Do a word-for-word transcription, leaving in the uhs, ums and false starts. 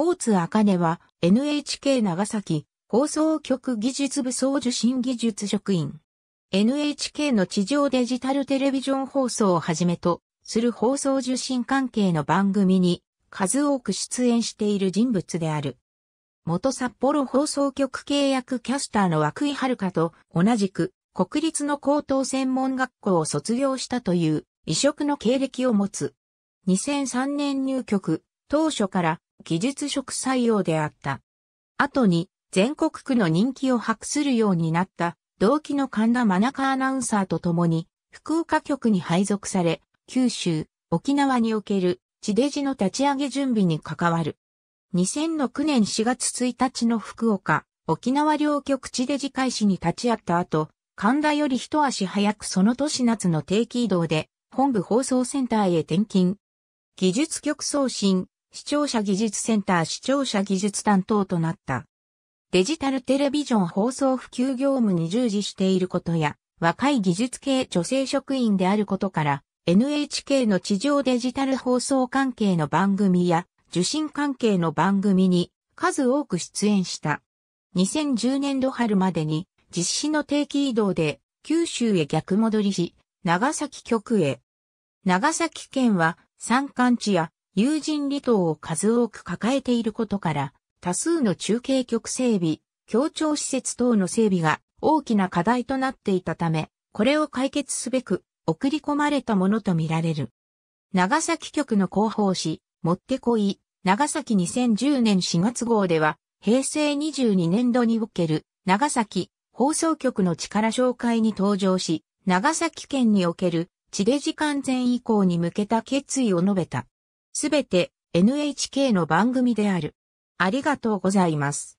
大津茜は エヌエイチケー 長崎放送局技術部総受信技術職員。エヌエイチケー の地上デジタルテレビジョン放送をはじめとする放送受信関係の番組に数多く出演している人物である。元札幌放送局契約キャスターの涌井遥と同じく国立の高等専門学校を卒業したという異色の経歴を持つ。にせんさんねん入局、当初から技術職採用であった。後に全国区の人気を博するようになった同期の神田愛香アナウンサーと共に福岡局に配属され、九州、沖縄における地デジの立ち上げ準備に関わる。にせんろくねんしがつついたちの福岡、沖縄両局地デジ開始に立ち会った後、神田より一足早くその年夏の定期異動で本部放送センターへ転勤。技術局送信、視聴者技術センター視聴者技術担当となった。デジタルテレビジョン放送普及業務に従事していることや、若い技術系女性職員であることから、エヌエイチケー の地上デジタル放送関係の番組や、受信関係の番組に数多く出演した。にせんじゅうねんど春までに、実施の定期異動で、九州へ逆戻りし、長崎局へ。長崎県は、山間地や有人離島を数多く抱えていることから、多数の中継局整備、協調施設等の整備が大きな課題となっていたため、これを解決すべく送り込まれたものとみられる。長崎局の広報誌、もってこい、長崎にせんじゅうねんしがつ号では、平成にじゅうにねんどにおける長崎放送局の力紹介に登場し、長崎県における地デジ完全移行に向けた決意を述べた。すべて エヌエイチケー の番組である。ありがとうございます。